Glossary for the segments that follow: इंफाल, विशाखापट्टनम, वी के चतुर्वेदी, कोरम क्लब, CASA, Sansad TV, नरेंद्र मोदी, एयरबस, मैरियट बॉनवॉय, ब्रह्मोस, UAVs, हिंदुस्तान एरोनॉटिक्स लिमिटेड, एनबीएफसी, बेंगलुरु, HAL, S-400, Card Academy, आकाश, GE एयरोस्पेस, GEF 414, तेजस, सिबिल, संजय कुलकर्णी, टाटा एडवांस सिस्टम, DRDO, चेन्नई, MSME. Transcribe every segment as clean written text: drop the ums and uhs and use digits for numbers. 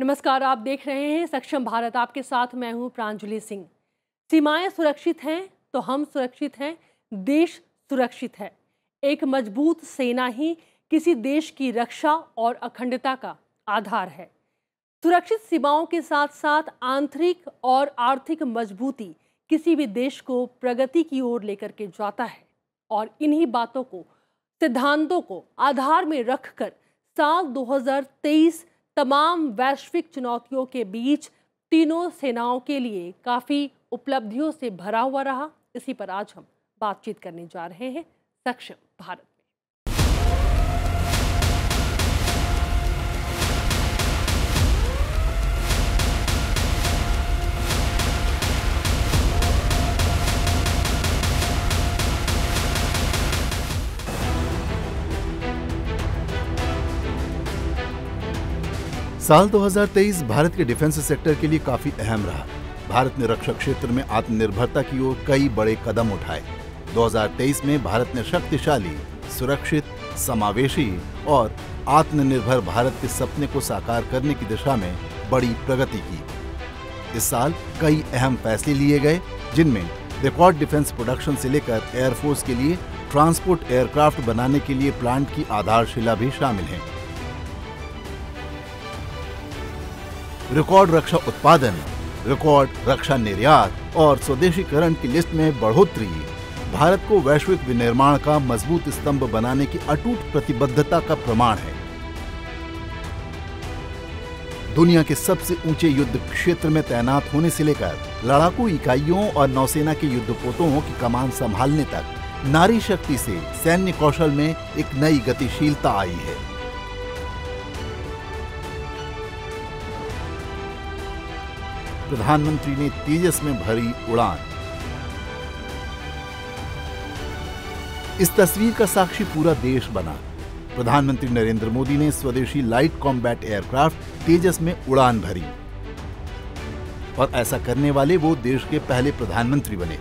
नमस्कार, आप देख रहे हैं सक्षम भारत। आपके साथ मैं हूं प्रांजली सिंह। सीमाएं सुरक्षित हैं तो हम सुरक्षित हैं, देश सुरक्षित है। एक मजबूत सेना ही किसी देश की रक्षा और अखंडता का आधार है। सुरक्षित सीमाओं के साथ साथ आंतरिक और आर्थिक मजबूती किसी भी देश को प्रगति की ओर लेकर के जाता है। और इन्हीं बातों को, सिद्धांतों को आधार में रखकर साल 2023 तमाम वैश्विक चुनौतियों के बीच तीनों सेनाओं के लिए काफ़ी उपलब्धियों से भरा हुआ रहा। इसी पर आज हम बातचीत करने जा रहे हैं सक्षम भारत में। साल 2023 भारत के डिफेंस सेक्टर के लिए काफी अहम रहा। भारत ने रक्षा क्षेत्र में आत्मनिर्भरता की ओर कई बड़े कदम उठाए। 2023 में भारत ने शक्तिशाली, सुरक्षित, समावेशी और आत्मनिर्भर भारत के सपने को साकार करने की दिशा में बड़ी प्रगति की। इस साल कई अहम फैसले लिए गए, जिनमें रिकॉर्ड डिफेंस प्रोडक्शन से लेकर एयरफोर्स के लिए ट्रांसपोर्ट एयरक्राफ्ट बनाने के लिए प्लांट की आधारशिला भी शामिल है। रिकॉर्ड रक्षा उत्पादन, रिकॉर्ड रक्षा निर्यात और स्वदेशीकरण की लिस्ट में बढ़ोतरी भारत को वैश्विक विनिर्माण का मजबूत स्तंभ बनाने की अटूट प्रतिबद्धता का प्रमाण है। दुनिया के सबसे ऊंचे युद्ध क्षेत्र में तैनात होने से लेकर लड़ाकू इकाइयों और नौसेना के युद्धपोतों की कमान संभालने तक नारी शक्ति से सैन्य कौशल में एक नई गतिशीलता आई है। प्रधानमंत्री ने तेजस में भरी उड़ान। इस तस्वीर का साक्षी पूरा देश बना। प्रधानमंत्री नरेंद्र मोदी ने स्वदेशी लाइट कॉम्बैट एयरक्राफ्ट तेजस में उड़ान भरी और ऐसा करने वाले वो देश के पहले प्रधानमंत्री बने।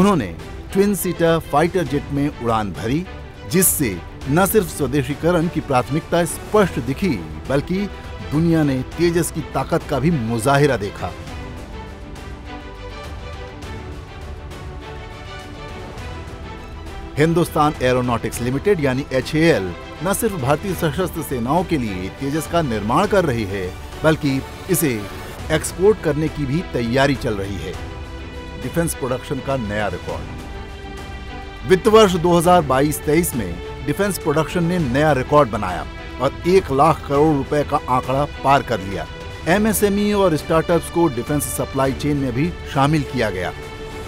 उन्होंने ट्विन सीटर फाइटर जेट में उड़ान भरी, जिससे न सिर्फ स्वदेशीकरण की प्राथमिकता स्पष्ट दिखी, बल्कि दुनिया ने तेजस की ताकत का भी मुजाहिरा देखा। हिंदुस्तान एरोनॉटिक्स लिमिटेड यानी HAL न सिर्फ भारतीय सशस्त्र सेनाओं के लिए तेजस का निर्माण कर रही है, बल्कि इसे एक्सपोर्ट करने की भी तैयारी चल रही है। डिफेंस प्रोडक्शन का नया रिकॉर्ड। वित्त वर्ष 2022-23 में डिफेंस प्रोडक्शन ने नया रिकॉर्ड बनाया और 1 लाख करोड़ रुपए का आंकड़ा पार कर लिया। MSME और स्टार्टअप्स को डिफेंस सप्लाई चेन में भी शामिल किया गया।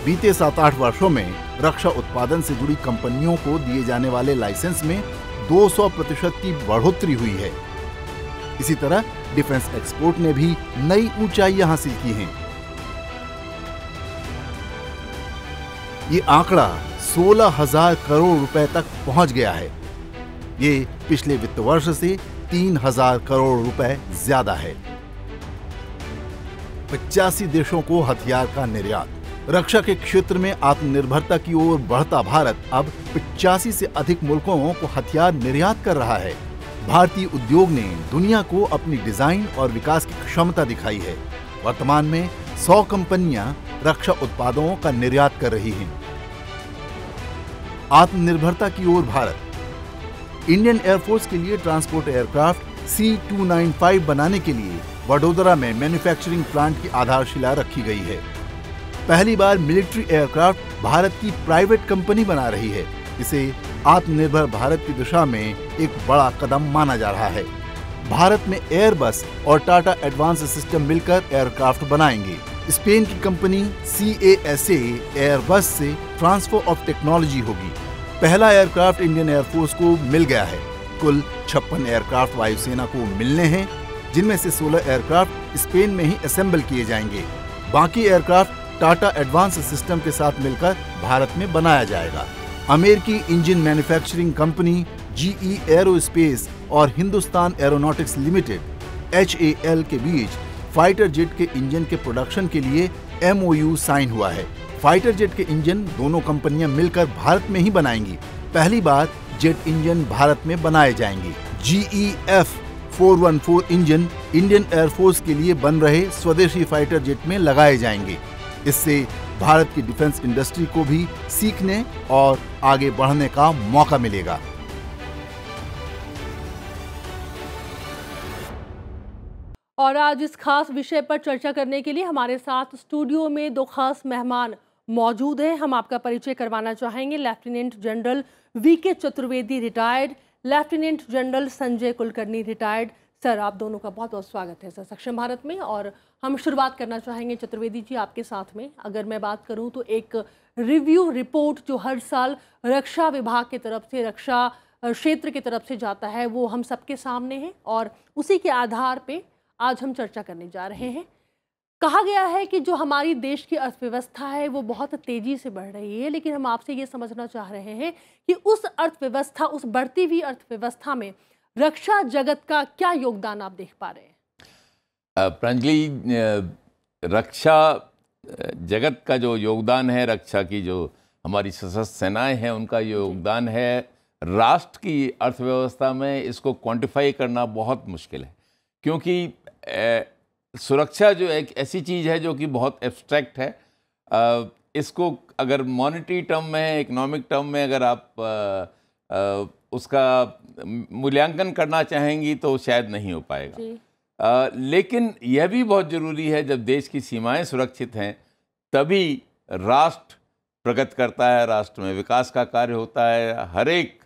बीते 7-8 वर्षों में रक्षा उत्पादन से जुड़ी कंपनियों को दिए जाने वाले लाइसेंस में 200% की बढ़ोतरी हुई है। इसी तरह डिफेंस एक्सपोर्ट ने भी नई ऊंचाइयां हासिल की हैं। ये आंकड़ा 16,000 करोड़ रुपए तक पहुंच गया है। ये पिछले वित्त वर्ष से 3,000 करोड़ रुपए ज्यादा है। 85 देशों को हथियार का निर्यात। रक्षा के क्षेत्र में आत्मनिर्भरता की ओर बढ़ता भारत अब 85 से अधिक मुल्कों को हथियार निर्यात कर रहा है। भारतीय उद्योग ने दुनिया को अपनी डिजाइन और विकास की क्षमता दिखाई है। वर्तमान में 100 कंपनियां रक्षा उत्पादों का निर्यात कर रही हैं। आत्मनिर्भरता की ओर भारत। इंडियन एयरफोर्स के लिए ट्रांसपोर्ट एयरक्राफ्ट C-295 बनाने के लिए वडोदरा में मैन्युफैक्चरिंग प्लांट की आधारशिला रखी गई है। पहली बार मिलिट्री एयरक्राफ्ट भारत की प्राइवेट कंपनी बना रही है। इसे आत्मनिर्भर भारत की दिशा में एक बड़ा कदम माना जा रहा है। भारत में एयरबस और टाटा एडवांस सिस्टम मिलकर एयरक्राफ्ट बनाएंगे। स्पेन की कंपनी CASA एयरबस से ट्रांसफर ऑफ टेक्नोलॉजी होगी। पहला एयरक्राफ्ट इंडियन एयरफोर्स को मिल गया है। कुल 56 एयरक्राफ्ट वायुसेना को मिलने हैं, जिनमें से 16 एयरक्राफ्ट स्पेन में ही असेंबल किए जाएंगे। बाकी एयरक्राफ्ट टाटा एडवांस सिस्टम के साथ मिलकर भारत में बनाया जाएगा। अमेरिकी engine manufacturing company GE एयरोस्पेस और हिंदुस्तान एरोनॉटिक्स लिमिटेड HAL के बीच फाइटर जेट के इंजन के प्रोडक्शन के लिए MOU साइन हुआ है। फाइटर जेट के इंजन दोनों कंपनियां मिलकर भारत में ही बनाएंगी। पहली बार जेट इंजन भारत में बनाए जाएंगे। GEF 414 इंजन इंडियन एयरफोर्स के लिए बन रहे स्वदेशी फाइटर जेट में लगाए जाएंगे। इससे भारत की डिफेंस इंडस्ट्री को भी सीखने और आगे बढ़ने का मौका मिलेगा। और आज इस खास विषय पर चर्चा करने के लिए हमारे साथ स्टूडियो में दो खास मेहमान मौजूद हैं। हम आपका परिचय करवाना चाहेंगे। Lieutenant general वी के चतुर्वेदी retired, lieutenant general संजय कुलकर्णी retired. Sir, आप दोनों का बहुत बहुत स्वागत है सर सक्षम भारत में। और हम शुरुआत करना चाहेंगे चतुर्वेदी जी आपके साथ में। अगर मैं बात करूं तो एक रिव्यू रिपोर्ट जो हर साल रक्षा विभाग की तरफ से, रक्षा क्षेत्र की तरफ से जाता है, वो हम सबके सामने है और उसी के आधार पे आज हम चर्चा करने जा रहे हैं। कहा गया है कि जो हमारी देश की अर्थव्यवस्था है वो बहुत तेज़ी से बढ़ रही है, लेकिन हम आपसे ये समझना चाह रहे हैं कि उस अर्थव्यवस्था, उस बढ़ती हुई अर्थव्यवस्था में रक्षा जगत का क्या योगदान आप देख पा रहे हैं? प्रांजलि, रक्षा जगत का जो योगदान है, रक्षा की जो हमारी सशस्त्र सेनाएं हैं उनका योगदान है राष्ट्र की अर्थव्यवस्था में, इसको क्वांटिफाई करना बहुत मुश्किल है, क्योंकि सुरक्षा जो एक ऐसी चीज़ है जो कि बहुत एब्स्ट्रैक्ट है। इसको अगर मॉनेटरी टर्म में, इकोनॉमिक टर्म में अगर आप उसका मूल्यांकन करना चाहेंगी तो शायद नहीं हो पाएगा। लेकिन यह भी बहुत ज़रूरी है, जब देश की सीमाएं सुरक्षित हैं तभी राष्ट्र प्रगति करता है, राष्ट्र में विकास का कार्य होता है, हर एक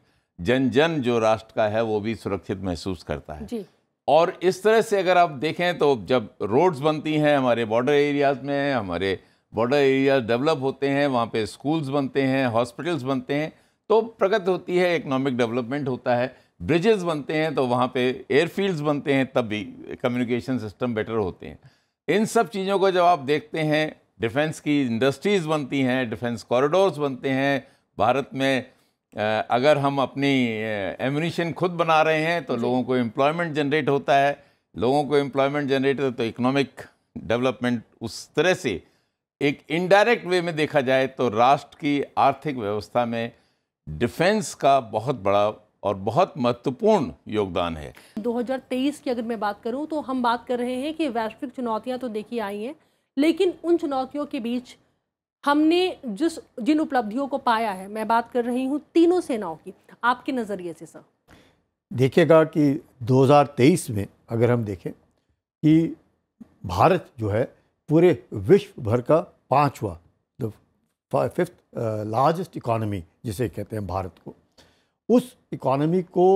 जन जन जो राष्ट्र का है वो भी सुरक्षित महसूस करता है जी। और इस तरह से अगर आप देखें तो जब रोड्स बनती हैं हमारे बॉर्डर एरियाज़ में, हमारे बॉर्डर एरियाज डेवलप होते हैं, वहाँ पे स्कूल्स बनते हैं, हॉस्पिटल्स बनते हैं तो प्रगति होती है, इकोनॉमिक डेवलपमेंट होता है। ब्रिजेस बनते हैं तो वहाँ पे एयरफील्ड्स बनते हैं, तब भी कम्युनिकेशन सिस्टम बेटर होते हैं। इन सब चीज़ों को जब आप देखते हैं, डिफेंस की इंडस्ट्रीज़ बनती हैं, डिफेंस कॉरिडोर्स बनते हैं भारत में। अगर हम अपनी एम्यूनिशन खुद बना रहे हैं तो लोगों को एम्प्लॉयमेंट जनरेट होता है, लोगों को एम्प्लॉयमेंट जनरेट होता है तो इकोनॉमिक डेवलपमेंट। उस तरह से एक इनडायरेक्ट वे में देखा जाए तो राष्ट्र की आर्थिक व्यवस्था में डिफेंस का बहुत बड़ा और बहुत महत्वपूर्ण योगदान है। 2023 की अगर मैं बात करूं तो हम बात कर रहे हैं कि वैश्विक चुनौतियां तो देखी आई हैं, लेकिन उन चुनौतियों के बीच हमने जिन उपलब्धियों को पाया है, मैं बात कर रही हूं तीनों सेनाओं की, आपके नज़रिए से सर? देखिएगा कि 2023 में अगर हम देखें कि भारत जो है पूरे विश्व भर का 5वां, फिफ्थ लार्जेस्ट इकॉनमी जिसे कहते हैं भारत को, उस इकॉनमी को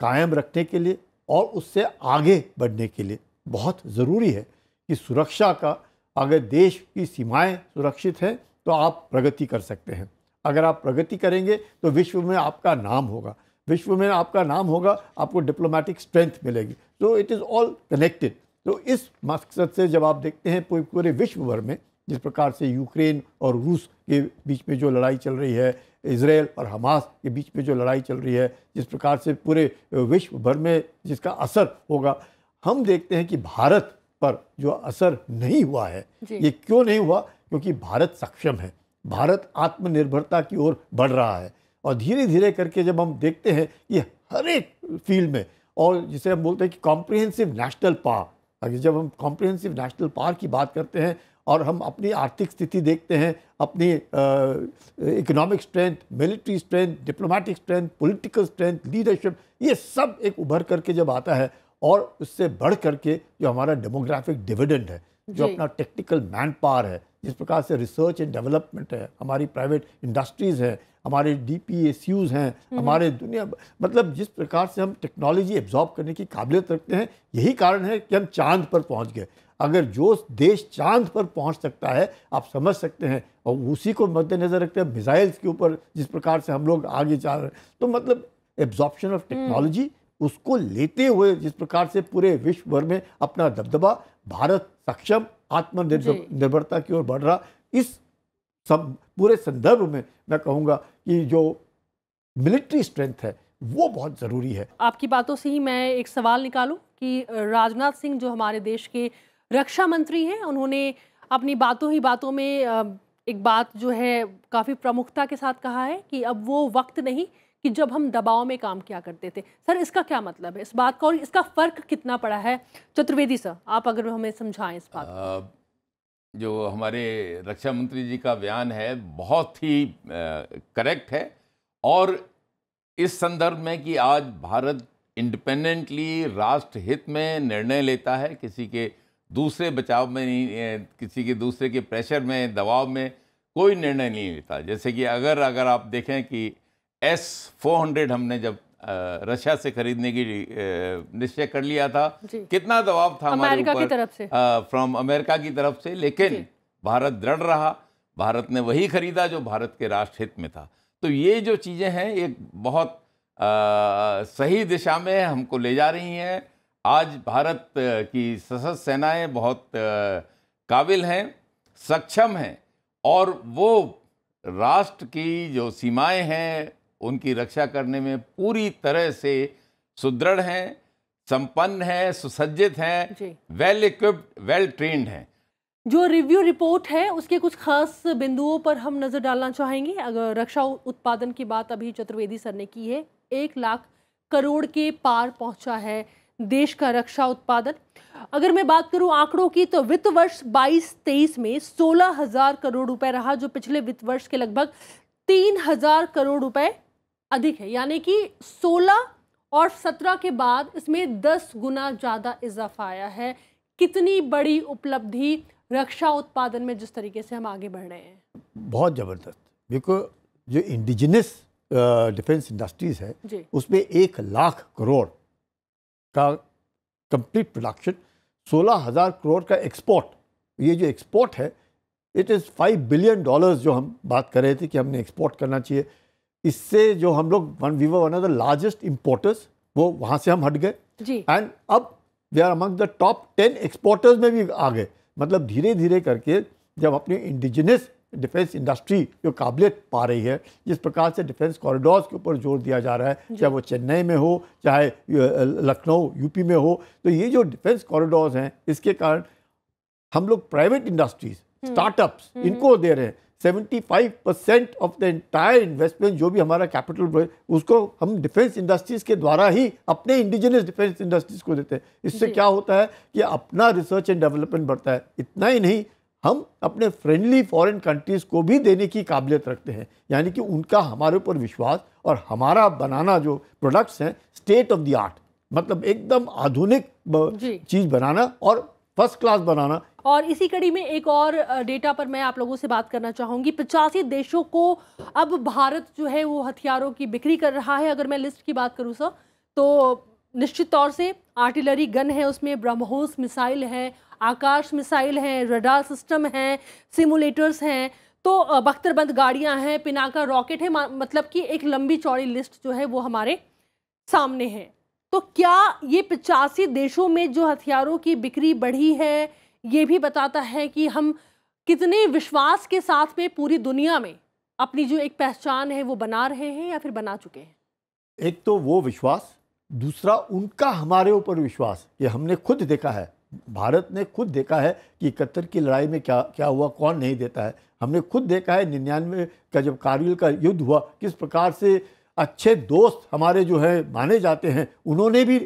कायम रखने के लिए और उससे आगे बढ़ने के लिए बहुत ज़रूरी है कि सुरक्षा का, अगर देश की सीमाएं सुरक्षित हैं तो आप प्रगति कर सकते हैं। अगर आप प्रगति करेंगे तो विश्व में आपका नाम होगा, विश्व में आपका नाम होगा, आपको डिप्लोमेटिक स्ट्रेंथ मिलेगी। तो इट इज़ ऑल कनेक्टेड। तो इस मकसद से जब आप देखते हैं पूरे विश्व भर में जिस प्रकार से यूक्रेन और रूस के बीच में जो लड़ाई चल रही है, इजराइल और हमास के बीच में जो लड़ाई चल रही है, जिस प्रकार से पूरे विश्व भर में जिसका असर होगा, हम देखते हैं कि भारत पर जो असर नहीं हुआ है। ये क्यों नहीं हुआ? क्योंकि भारत सक्षम है, भारत आत्मनिर्भरता की ओर बढ़ रहा है। और धीरे धीरे करके जब हम देखते हैं कि हर एक फील्ड में, और जिसे हम बोलते हैं कि कॉम्प्रिहेंसिव नेशनल पावर, जब हम कॉम्प्रिहेंसिव नेशनल पावर की बात करते हैं और हम अपनी आर्थिक स्थिति देखते हैं, अपनी economic strength, military strength, diplomatic strength, political strength, leadership, ये सब एक उभर करके जब आता है, और उससे बढ़ करके जो हमारा डेमोग्राफिक डिविडेंड है, जो अपना टेक्निकल मैन पावर है, जिस प्रकार से रिसर्च एंड डेवलपमेंट है, हमारी प्राइवेट इंडस्ट्रीज़ हैं, हमारे DPACUs हैं, हमारे दुनिया, मतलब जिस प्रकार से हम टेक्नोलॉजी एब्जॉर्ब करने की काबिलियत रखते हैं, यही कारण है कि हम चांद पर पहुँच गए। अगर जो देश चांद पर पहुंच सकता है, आप समझ सकते हैं, और उसी को मद्देनज़र रखते हैं मिसाइल्स के ऊपर जिस प्रकार से हम लोग आगे जा रहे हैं, तो मतलब एब्जॉर्प्शन ऑफ टेक्नोलॉजी, उसको लेते हुए जिस प्रकार से पूरे विश्व भर में अपना दबदबा, भारत सक्षम आत्मनिर्भरता की ओर बढ़ रहा। इस सब पूरे संदर्भ में मैं कहूँगा कि जो मिलिट्री स्ट्रेंथ है वो बहुत ज़रूरी है। आपकी बातों से ही मैं एक सवाल निकालूँ कि राजनाथ सिंह जो हमारे देश के रक्षा मंत्री हैं, उन्होंने अपनी बातों में एक बात जो है काफ़ी प्रमुखता के साथ कहा है कि अब वो वक्त नहीं कि जब हम दबाव में काम किया करते थे। सर इसका क्या मतलब है इस बात का, और इसका फ़र्क कितना पड़ा है? चतुर्वेदी सर आप अगर हमें समझाएं इस बात को। जो हमारे रक्षा मंत्री जी का बयान है बहुत ही करेक्ट है, और इस संदर्भ में कि आज भारत इंडिपेंडेंटली राष्ट्र हित में निर्णय लेता है, किसी के दूसरे बचाव में नहीं, किसी के दूसरे के प्रेशर में दबाव में कोई निर्णय नहीं लेता। जैसे कि अगर आप देखें कि S-400 हमने जब रशिया से खरीदने की निश्चय कर लिया था, कितना दबाव था हमारे ऊपर फ्रॉम अमेरिका की तरफ से, लेकिन भारत दृढ़ रहा, भारत ने वही खरीदा जो भारत के राष्ट्र हित में था। तो ये जो चीज़ें हैं एक बहुत सही दिशा में हमको ले जा रही हैं। आज भारत की सशस्त्र सेनाएं बहुत काबिल हैं, सक्षम हैं, और वो राष्ट्र की जो सीमाएं हैं उनकी रक्षा करने में पूरी तरह से सुदृढ़ हैं, संपन्न हैं, सुसज्जित हैं, वेल इक्विप्ड, वेल ट्रेन्ड हैं। जो रिव्यू रिपोर्ट है उसके कुछ खास बिंदुओं पर हम नज़र डालना चाहेंगे। अगर रक्षा उत्पादन की बात अभी चतुर्वेदी सर ने की है, 1 लाख करोड़ के पार पहुंचा है देश का रक्षा उत्पादन। अगर मैं बात करूं आंकड़ों की तो वित्त वर्ष 22-23 में 16,000 करोड़ रुपए रहा, जो पिछले वित्त वर्ष के लगभग 3,000 करोड़ रुपए अधिक है, यानी कि 16 और 17 के बाद इसमें 10 गुना ज़्यादा इजाफा आया है। कितनी बड़ी उपलब्धि रक्षा उत्पादन में जिस तरीके से हम आगे बढ़ रहे हैं, बहुत ज़बरदस्त। बिकॉज जो इंडिजिनस डिफेंस इंडस्ट्रीज़ है उसमें 1 लाख करोड़ का कंप्लीट प्रोडक्शन, 16,000 करोड़ का एक्सपोर्ट, ये जो एक्सपोर्ट है इट इज़ $5 बिलियन जो हम बात कर रहे थे कि हमने एक्सपोर्ट करना चाहिए। इससे जो हम लोग we were one of the largest importers, वो वहाँ से हम हट गए एंड अब we are among the top 10 exporters में भी आ गए। मतलब धीरे धीरे करके जब अपनी इंडिजिनस डिफेंस इंडस्ट्री जो काबिलियत पा रही है, जिस प्रकार से डिफेंस कॉरिडोर्स के ऊपर जोर दिया जा रहा है, चाहे वो चेन्नई में हो, चाहे लखनऊ यूपी में हो, तो ये जो डिफेंस कॉरिडोर्स हैं इसके कारण हम लोग प्राइवेट इंडस्ट्रीज, स्टार्टअप्स इनको दे रहे हैं। 75% ऑफ द एंटायर इन्वेस्टमेंट जो भी हमारा कैपिटल उसको हम डिफेंस इंडस्ट्रीज के द्वारा ही अपने इंडिजिनस डिफेंस इंडस्ट्रीज को देते हैं। इससे क्या होता है कि अपना रिसर्च एंड डेवलपमेंट बढ़ता है। इतना ही नहीं, हम अपने फ्रेंडली फॉरेन कंट्रीज़ को भी देने की काबिलियत रखते हैं, यानी कि उनका हमारे ऊपर विश्वास, और हमारा बनाना जो प्रोडक्ट्स हैं स्टेट ऑफ द आर्ट, मतलब एकदम आधुनिक चीज़ बनाना और फर्स्ट क्लास बनाना। और इसी कड़ी में एक और डेटा पर मैं आप लोगों से बात करना चाहूँगी। 85 देशों को अब भारत जो है वो हथियारों की बिक्री कर रहा है। अगर मैं लिस्ट की बात करूँ सर, तो निश्चित तौर से आर्टिलरी गन है, उसमें ब्रह्मोस मिसाइल है, आकाश मिसाइल हैं, रडार सिस्टम हैं, सिमुलेटर्स हैं, तो बख्तरबंद गाड़ियां हैं, पिनाका रॉकेट है, मतलब कि एक लंबी चौड़ी लिस्ट जो है वो हमारे सामने है। तो क्या ये 85 देशों में जो हथियारों की बिक्री बढ़ी है, ये भी बताता है कि हम कितने विश्वास के साथ में पूरी दुनिया में अपनी जो एक पहचान है वो बना रहे हैं या फिर बना चुके हैं? एक तो वो विश्वास, दूसरा उनका हमारे ऊपर विश्वास। ये हमने खुद देखा है, भारत ने खुद देखा है कि 71 की लड़ाई में क्या हुआ, कौन नहीं देता है। हमने खुद देखा है 99 का जब कारगिल का युद्ध हुआ, किस प्रकार से अच्छे दोस्त हमारे जो है माने जाते हैं, उन्होंने भी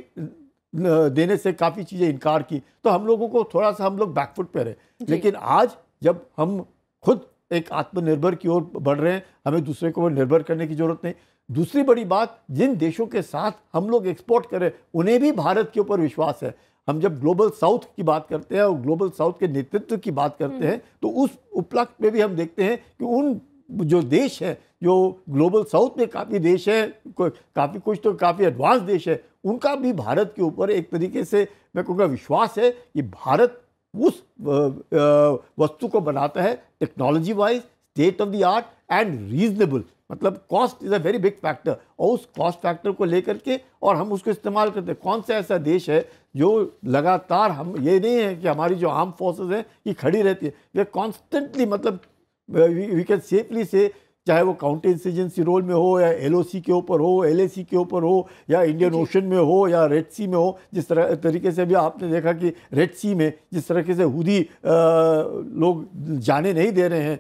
देने से काफ़ी चीज़ें इनकार की, तो हम लोगों को थोड़ा सा हम लोग बैकफुट पे रहे। लेकिन आज जब हम खुद एक आत्मनिर्भर की ओर बढ़ रहे हैं, हमें दूसरे को निर्भर करने की ज़रूरत नहीं। दूसरी बड़ी बात, जिन देशों के साथ हम लोग एक्सपोर्ट करें उन्हें भी भारत के ऊपर विश्वास है। हम जब ग्लोबल साउथ की बात करते हैं और ग्लोबल साउथ के नेतृत्व की बात करते हैं, तो उस उपलक्ष्य में भी हम देखते हैं कि उन जो देश है, जो ग्लोबल साउथ में काफ़ी देश है, काफ़ी कुछ तो काफ़ी एडवांस देश है, उनका भी भारत के ऊपर एक तरीके से मैं कहूँगा विश्वास है कि भारत उस वस्तु को बनाता है technology wise, state of the art and reasonable. मतलब cost is a very big factor, और उस कॉस्ट फैक्टर को लेकर के और हम उसको इस्तेमाल करते हैं। कौन सा ऐसा देश है जो लगातार, हम ये नहीं है कि हमारी जो आर्म फोर्सेस हैं ये खड़ी रहती है, वे कॉन्स्टेंटली, मतलब वी कैन सेफली से चाहे वो काउंटर इंसर्जेंसी रोल में हो या एलओसी के ऊपर हो, एलएसी के ऊपर हो, या इंडियन ओशन में हो या रेड सी में हो। जिस तरह तरीके से भी आपने देखा कि रेड सी में जिस तरीके से हुदी लोग जाने नहीं दे रहे हैं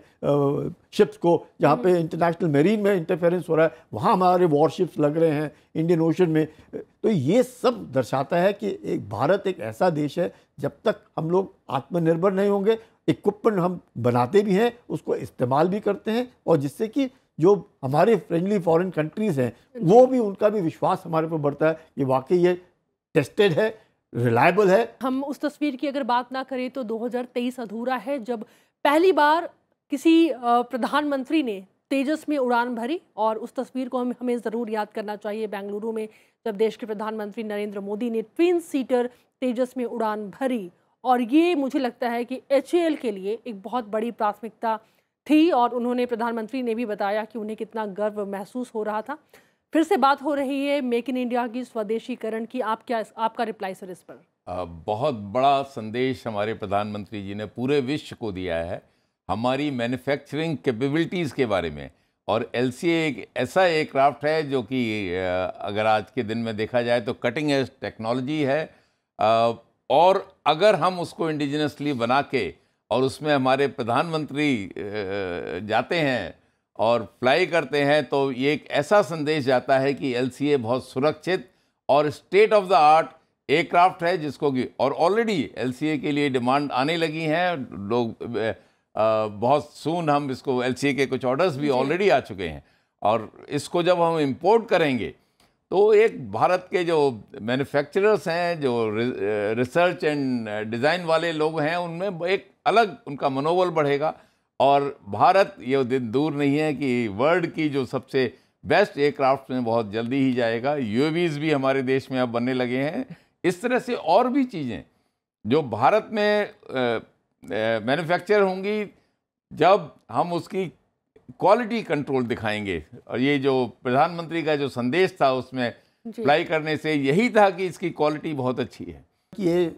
शिप्स को, जहाँ पे इंटरनेशनल मेरीन में इंटरफेरेंस हो रहा है, वहाँ हमारे वॉरशिप्स लग रहे हैं इंडियन ओशन में। तो ये सब दर्शाता है कि एक भारत एक ऐसा देश है, जब तक हम लोग आत्मनिर्भर नहीं होंगे, इक्विपमेंट हम बनाते भी हैं, उसको इस्तेमाल भी करते हैं, और जिससे कि जो हमारे फ्रेंडली फॉरेन कंट्रीज़ हैं वो भी, उनका भी विश्वास हमारे पर बढ़ता है कि वाकई ये टेस्टेड है, रिलायबल है। हम उस तस्वीर की अगर बात ना करें तो 2023 अधूरा है, जब पहली बार किसी प्रधानमंत्री ने तेजस में उड़ान भरी, और उस तस्वीर को हमें ज़रूर याद करना चाहिए बेंगलुरु में, जब देश के प्रधानमंत्री नरेंद्र मोदी ने ट्विन सीटर तेजस में उड़ान भरी। और ये मुझे लगता है कि एचएएल के लिए एक बहुत बड़ी प्राथमिकता थी, और उन्होंने, प्रधानमंत्री ने भी बताया कि उन्हें कितना गर्व महसूस हो रहा था। फिर से बात हो रही है मेक इन इंडिया की, स्वदेशीकरण की। आप क्या, आपका रिप्लाई सर इस पर? बहुत बड़ा संदेश हमारे प्रधानमंत्री जी ने पूरे विश्व को दिया है हमारी मैन्युफैक्चरिंग कैपेबिलिटीज़ के बारे में। और LCA एक ऐसा एयरक्राफ्ट है जो कि अगर आज के दिन में देखा जाए तो कटिंग एज टेक्नोलॉजी है, और अगर हम उसको इंडिजिनसली बना के और उसमें हमारे प्रधानमंत्री जाते हैं और फ्लाई करते हैं, तो ये एक ऐसा संदेश जाता है कि LCA बहुत सुरक्षित और state of the art aircraft है, जिसको कि, और ऑलरेडी LCA के लिए डिमांड आने लगी है, लोग बहुत सून हम इसको, LCA के कुछ ऑर्डर्स भी ऑलरेडी आ चुके हैं, और इसको जब हम इंपोर्ट करेंगे तो एक भारत के जो मैन्युफैक्चरर्स हैं, जो रिसर्च एंड डिज़ाइन वाले लोग हैं, उनमें एक अलग उनका मनोबल बढ़ेगा, और भारत ये दिन दूर नहीं है कि वर्ल्ड की जो सबसे बेस्ट एयरक्राफ्ट में बहुत जल्दी ही जाएगा। UAVs भी हमारे देश में अब बनने लगे हैं। इस तरह से और भी चीज़ें जो भारत में मैन्युफैक्चर होंगी, जब हम उसकी क्वालिटी कंट्रोल दिखाएंगे। और ये जो प्रधानमंत्री का जो संदेश था उसमें अप्लाई करने से यही था कि इसकी क्वालिटी बहुत अच्छी है। ये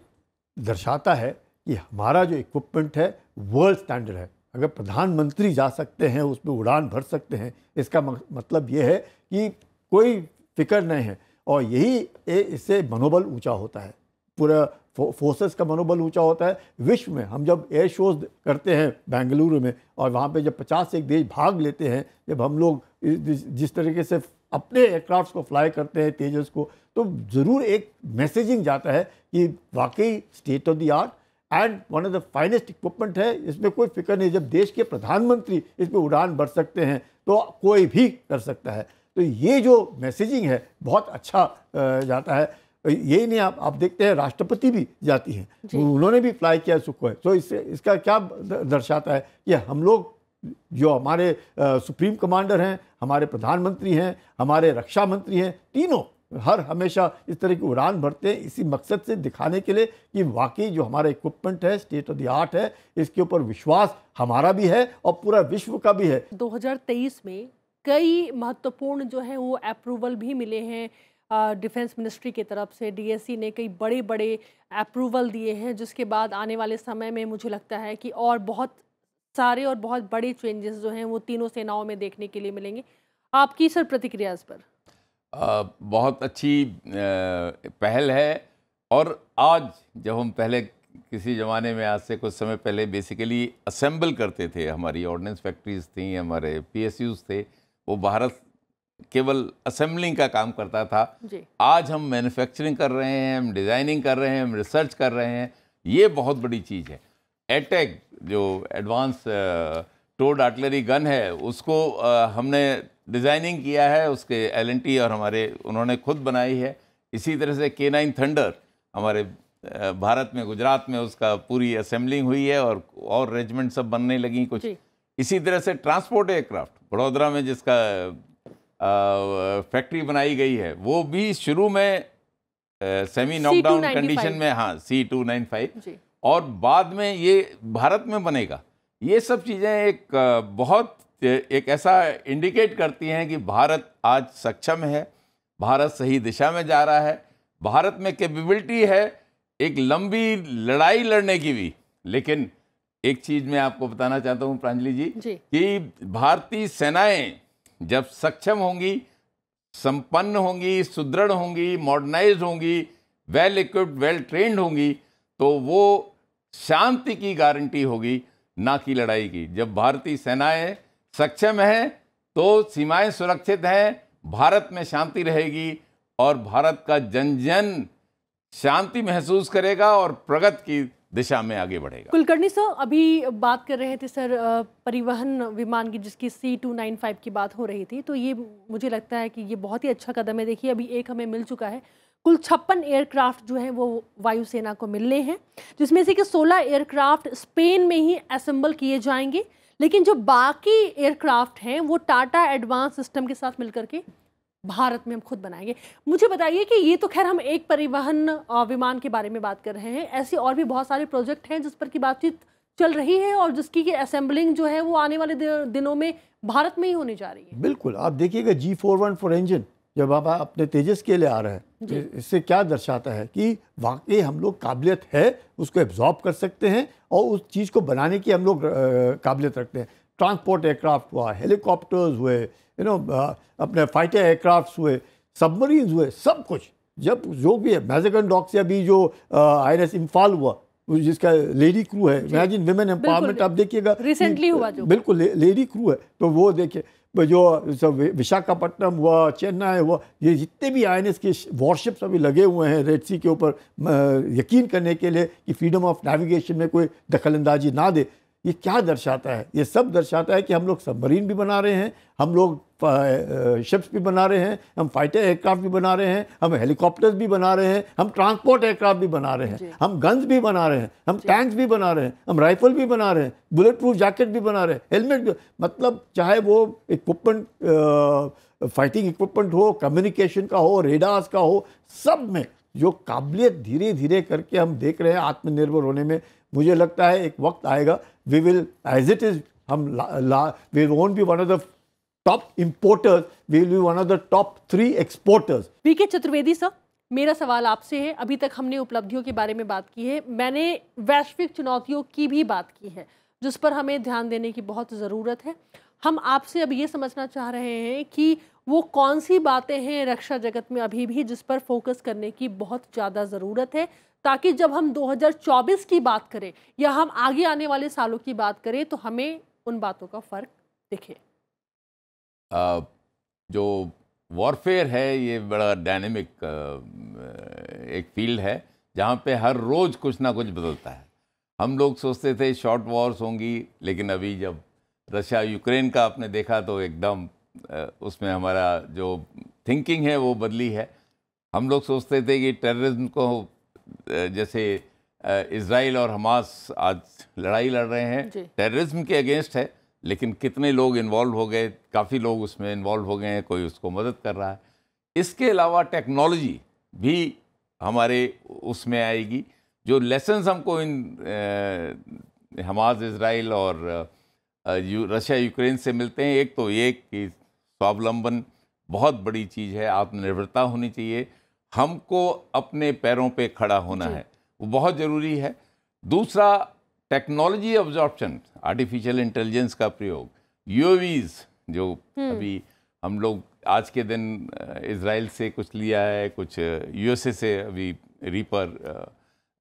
दर्शाता है कि हमारा जो इक्विपमेंट है वर्ल्ड स्टैंडर्ड है। अगर प्रधानमंत्री जा सकते हैं, उसमें उड़ान भर सकते हैं, इसका मतलब ये है कि कोई फिक्र नहीं है, और यही इससे मनोबल ऊँचा होता है, पूरा फोर्सेस का मनोबल ऊंचा होता है। विश्व में हम जब एयर शोज करते हैं बेंगलुरु में, और वहाँ पे जब 50 देश भाग लेते हैं, जब हम लोग जिस तरीके से अपने एयरक्राफ्ट को फ्लाई करते हैं तेजस को, तो ज़रूर एक मैसेजिंग जाता है कि वाकई state of the art and one of the finest equipment है, इसमें कोई फिक्र नहीं। जब देश के प्रधानमंत्री इस पर उड़ान भर सकते हैं तो कोई भी कर सकता है। तो ये जो मैसेजिंग है बहुत अच्छा जाता है। यही नहीं, आप देखते हैं राष्ट्रपति भी जाती हैं, उन्होंने भी फ्लाई किया सुखोई। तो इससे इसका क्या दर्शाता है कि हम लोग, जो हमारे सुप्रीम कमांडर हैं, हमारे प्रधानमंत्री हैं, हमारे रक्षा मंत्री हैं, तीनों हर हमेशा इस तरह की उड़ान भरते हैं, इसी मकसद से दिखाने के लिए कि वाकई जो हमारा इक्विपमेंट है स्टेट ऑफ द आर्ट है, इसके ऊपर विश्वास हमारा भी है और पूरा विश्व का भी है। 2023 में कई महत्वपूर्ण जो है वो अप्रूवल भी मिले हैं डिफेंस मिनिस्ट्री की तरफ से। DSC ने कई बड़े बड़े अप्रूवल दिए हैं, जिसके बाद आने वाले समय में मुझे लगता है कि और बहुत सारे और बहुत बड़े चेंजेस जो हैं वो तीनों सेनाओं में देखने के लिए मिलेंगे। आपकी सर प्रतिक्रिया इस पर? बहुत अच्छी पहल है। और आज, जब हम पहले किसी ज़माने में, आज से कुछ समय पहले बेसिकली असेंबल करते थे, हमारी ऑर्डिनेंस फैक्ट्रीज थी, हमारे PSUs थे, वो भारत केवल असेंबलिंग का काम करता था। आज हम मैन्युफैक्चरिंग कर रहे हैं, हम डिज़ाइनिंग कर रहे हैं, हम रिसर्च कर रहे हैं, ये बहुत बड़ी चीज़ है। एटेक जो एडवांस टोर्ड आर्टिलरी गन है, उसको हमने डिज़ाइनिंग किया है, उसके LNT और हमारे उन्होंने खुद बनाई है। इसी तरह से K9 थंडर हमारे भारत में, गुजरात में उसका पूरी असेंबलिंग हुई है, और रेजिमेंट सब बनने लगी कुछ। इसी तरह से ट्रांसपोर्ट एयरक्राफ्ट वडोदरा में जिसका फैक्ट्री बनाई गई है, वो भी शुरू में सेमी नॉकडाउन कंडीशन में, हाँ, C-295, और बाद में ये भारत में बनेगा। ये सब चीज़ें एक बहुत एक ऐसा इंडिकेट करती हैं कि भारत आज सक्षम है, भारत सही दिशा में जा रहा है, भारत में कैपेबिलिटी है एक लंबी लड़ाई लड़ने की भी। लेकिन एक चीज मैं आपको बताना चाहता हूं प्रांजलि जी कि भारतीय सेनाएं जब सक्षम होंगी, संपन्न होंगी, सुदृढ़ होंगी, मॉडर्नाइज होंगी, वेल इक्विप्ड, वेल ट्रेंड होंगी, तो वो शांति की गारंटी होगी, ना कि लड़ाई की। जब भारतीय सेनाएं सक्षम हैं तो सीमाएं सुरक्षित हैं, भारत में शांति रहेगी और भारत का जन जन शांति महसूस करेगा और प्रगति की दिशा में आगे बढ़ेगा। कुलकर्णी सर, अभी बात कर रहे थे सर परिवहन विमान की, जिसकी C-295 की बात हो रही थी, तो ये मुझे लगता है कि ये बहुत ही अच्छा कदम है। देखिए अभी एक हमें मिल चुका है, कुल 56 एयरक्राफ्ट जो हैं वो वायुसेना को मिलने हैं, जिसमें से कि 16 एयरक्राफ्ट स्पेन में ही असेंबल किए जाएंगे, लेकिन जो बाकी एयरक्राफ्ट हैं वो टाटा एडवांस सिस्टम के साथ मिलकर के भारत में हम खुद बनाएंगे। मुझे बताइए कि ये तो खैर हम एक परिवहन विमान के बारे में बात कर रहे हैं, ऐसे और भी बहुत सारे प्रोजेक्ट हैं जिस पर की बातचीत चल रही है और जिसकी की असेंबलिंग जो है वो आने वाले दिनों में भारत में ही होने जा रही है। बिल्कुल, आप देखिएगा G-414 इंजन जब आप अपने तेजस के लिए आ रहे हैं, इससे क्या दर्शाता है कि वाकई हम लोग काबिलियत है, उसको एब्जॉर्ब कर सकते हैं और उस चीज़ को बनाने की हम लोग काबिलियत रखते हैं। ट्रांसपोर्ट एयरक्राफ्ट हुआ, हेलीकॉप्टर्स हुए, अपने फाइटर एयरक्राफ्ट हुए, सबमरीन्स हुए, सब कुछ। जब जो भी है मैजिकन डॉक से अभी जो INS इंफाल हुआ, जिसका लेडी क्रू है, इमेजिन विमेन एम्पावरमेंट आप देखिएगा रिसेंटली हुआ जो, बिल्कुल लेडी क्रू है, तो वो देखिए जो विशाखापट्टनम हुआ, चेन्नई हुआ, ये जितने भी INS के वॉरशिप्स अभी लगे हुए हैं रेड सी के ऊपर, यकीन करने के लिए कि फ्रीडम ऑफ नेविगेशन में कोई दखलंदाजी ना दे। ये क्या दर्शाता है? ये सब दर्शाता है कि हम लोग सबमरीन भी बना रहे हैं, हम लोग शिप्स भी बना रहे हैं, हम फाइटर एयरक्राफ्ट भी बना रहे हैं, हम हेलीकॉप्टर्स भी बना रहे हैं, हम ट्रांसपोर्ट एयरक्राफ्ट भी बना रहे हैं, हम गन्स भी बना रहे हैं, हम टैंक्स भी बना रहे हैं, हम राइफल भी बना रहे हैं, बुलेट प्रूफ जैकेट भी बना रहे हैं, हेलमेट भी, मतलब चाहे वो इक्विपमेंट, फाइटिंग इक्विपमेंट हो, कम्युनिकेशन का हो, रेडार्स का हो, सब में जो काबिलियत धीरे धीरे करके हम देख रहे हैं आत्मनिर्भर होने में। मुझे लगता है एक वक्त आएगा we will as it is, हम we won't be one of the top importers, we will be one of the top 3 exporters. वी के चतुर्वेदी sir, मेरा सवाल आपसे है, अभी तक हमने उपलब्धियों के बारे में बात की है, मैंने वैश्विक चुनौतियों की भी बात की है जिस पर हमें ध्यान देने की बहुत ज़रूरत है। हम आपसे अब ये समझना चाह रहे हैं कि वो कौन सी बातें हैं रक्षा जगत में अभी भी जिस पर फोकस करने की बहुत ज़्यादा ज़रूरत है, ताकि जब हम 2024 की बात करें या हम आगे आने वाले सालों की बात करें तो हमें उन बातों का फ़र्क दिखे। जो वॉरफेयर है ये बड़ा डायनेमिक एक फील्ड है जहाँ पे हर रोज़ कुछ ना कुछ बदलता है। हम लोग सोचते थे शॉर्ट वॉर्स होंगी, लेकिन अभी जब रशिया यूक्रेन का आपने देखा तो एकदम उसमें हमारा जो थिंकिंग है वो बदली है। हम लोग सोचते थे कि टेररिज्म को, जैसे इज़राइल और हमास आज लड़ाई लड़ रहे हैं, टेररिज्म के अगेंस्ट है, लेकिन कितने लोग इन्वॉल्व हो गए, काफ़ी लोग उसमें इन्वॉल्व हो गए हैं, कोई उसको मदद कर रहा है। इसके अलावा टेक्नोलॉजी भी हमारे उसमें आएगी। जो लेसन्स हमको इन हमास, इज़राइल और रशिया यूक्रेन से मिलते हैं, एक तो ये कि स्वावलंबन बहुत बड़ी चीज़ है, आत्मनिर्भरता होनी चाहिए, हमको अपने पैरों पे खड़ा होना है, वो बहुत ज़रूरी है। दूसरा टेक्नोलॉजी अब्जॉर्प्शन, आर्टिफिशियल इंटेलिजेंस का प्रयोग, UAVs जो अभी हम लोग आज के दिन इज़राइल से कुछ लिया है, कुछ USA से अभी रीपर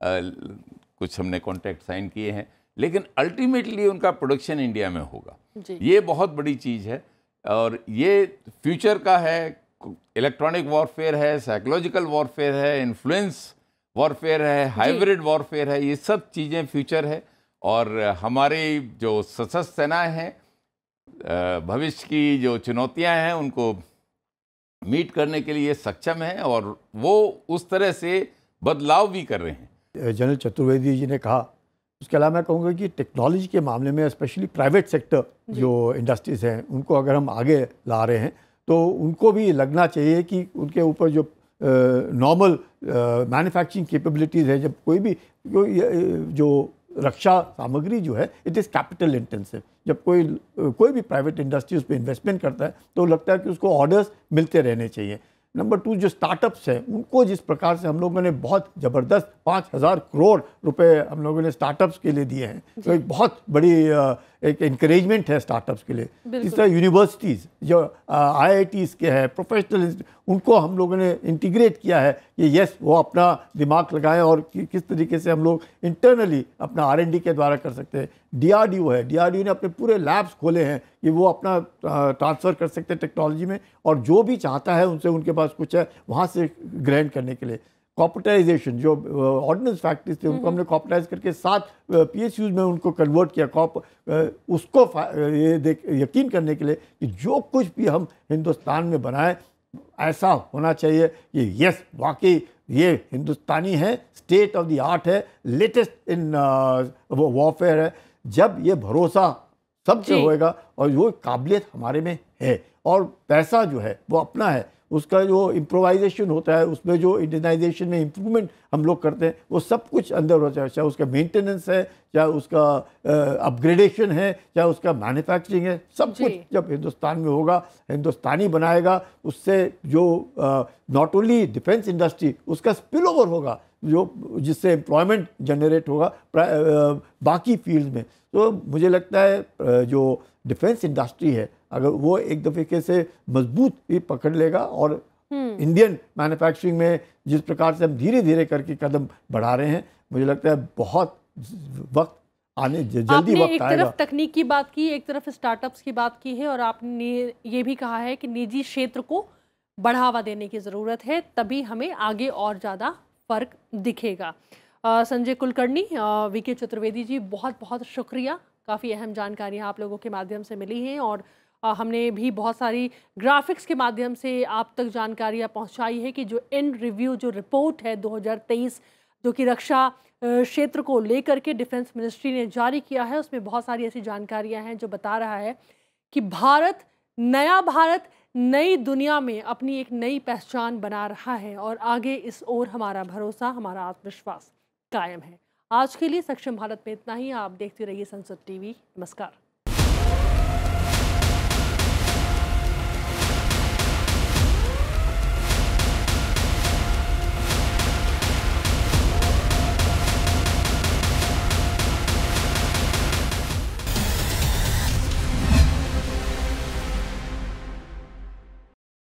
कुछ हमने कॉन्ट्रैक्ट साइन किए हैं, लेकिन अल्टीमेटली उनका प्रोडक्शन इंडिया में होगा, ये बहुत बड़ी चीज़ है और ये फ्यूचर का है। इलेक्ट्रॉनिक वॉरफेयर है, साइकोलॉजिकल वॉरफेयर है, इन्फ्लुएंस वॉरफेयर है, हाइब्रिड वॉरफेयर है, ये सब चीज़ें फ्यूचर है। और हमारे जो सशस्त्र सेनाएं हैं भविष्य की जो चुनौतियां हैं उनको मीट करने के लिए सक्षम हैं और वो उस तरह से बदलाव भी कर रहे हैं। जनरल चतुर्वेदी जी ने कहा, उसके अलावा मैं कहूँगा कि टेक्नोलॉजी के मामले में स्पेशली प्राइवेट सेक्टर जो इंडस्ट्रीज़ हैं उनको अगर हम आगे ला रहे हैं तो उनको भी लगना चाहिए कि उनके ऊपर जो नॉर्मल मैन्युफैक्चरिंग कैपेबिलिटीज़ है, जब कोई भी जो रक्षा सामग्री जो है इट इज़ कैपिटल इंटेंसिव, जब कोई भी प्राइवेट इंडस्ट्री उस पर इन्वेस्टमेंट करता है तो लगता है कि उसको ऑर्डर्स मिलते रहने चाहिए। नंबर 2 जो स्टार्टअप्स हैं उनको जिस प्रकार से हम लोगों ने बहुत ज़बरदस्त 5,000 करोड़ रुपए हम लोगों ने स्टार्टअप्स के लिए दिए हैं, तो एक बहुत बड़ी एक इनक्रेजमेंट है स्टार्टअप्स के लिए। इस तरह यूनिवर्सिटीज़ जो IITs के हैं, प्रोफेशनल, उनको हम लोगों ने इंटीग्रेट किया है कि यस वो अपना दिमाग लगाएं और किस तरीके से हम लोग इंटरनली अपना R&D के द्वारा कर सकते हैं। DRDO है, DRDO ने अपने पूरे लैब्स खोले हैं कि वो अपना ट्रांसफ़र कर सकते हैं टेक्नोलॉजी में, और जो भी चाहता है उनसे उनके पास कुछ है वहाँ से ग्रहण करने के लिए। कॉपरेटाइजेशन, जो ऑर्डिनेंस फैक्ट्रीज थे उनको हमने कॉपरेटाइज करके 7 PSUs में उनको कन्वर्ट किया उसको ये यकीन करने के लिए कि जो कुछ भी हम हिंदुस्तान में बनाएं ऐसा होना चाहिए कि यस वाकई ये हिंदुस्तानी है, स्टेट ऑफ द आर्ट है, लेटेस्ट इन वॉरफेयर है। जब ये भरोसा सबसे होएगा और वो काबिलियत हमारे में है, और पैसा जो है वो अपना है, उसका जो इम्प्रोवाइजेशन होता है उसमें जो इंडियनाइजेशन में इम्प्रूवमेंट हम लोग करते हैं वो सब कुछ अंदर होता है, चाहे उसका मेंटेनेंस है, चाहे उसका अपग्रेडेशन है, चाहे उसका मैन्युफैक्चरिंग है, सब कुछ जब हिंदुस्तान में होगा, हिंदुस्तानी बनाएगा, उससे जो नॉट ओनली डिफेंस इंडस्ट्री, उसका स्पिल ओवर होगा जो जिससे एम्प्लॉयमेंट जनरेट होगा बाकी फील्ड में। तो मुझे लगता है जो डिफेंस इंडस्ट्री है अगर वो एक दफे से मजबूत ही पकड़ लेगा, और इंडियन मैन्युफैक्चरिंग में जिस प्रकार से हम धीरे धीरे करके कदम बढ़ा रहे हैं, मुझे लगता है बहुत वक्त आने जल्दी वक्त आएगा। आपने एक तरफ तकनीक की बात की, एक तरफ स्टार्टअप्स की बात की है, और आपने ये भी कहा है कि निजी क्षेत्र को बढ़ावा देने की ज़रूरत है, तभी हमें आगे और ज़्यादा फर्क दिखेगा। संजय कुलकर्णी, वी के चतुर्वेदी जी, बहुत बहुत शुक्रिया। काफ़ी अहम जानकारियाँ आप लोगों के माध्यम से मिली हैं, और हमने भी बहुत सारी ग्राफिक्स के माध्यम से आप तक जानकारियाँ पहुँचाई है कि जो एंड रिव्यू जो रिपोर्ट है 2023 जो कि रक्षा क्षेत्र को लेकर के डिफेंस मिनिस्ट्री ने जारी किया है, उसमें बहुत सारी ऐसी जानकारियाँ हैं जो बता रहा है कि भारत, नया भारत नई दुनिया में अपनी एक नई पहचान बना रहा है, और आगे इस ओर हमारा भरोसा, हमारा आत्मविश्वास कायम है। आज के लिए सक्षम भारत में इतना ही। आप देखते रहिए संसद TV। नमस्कार।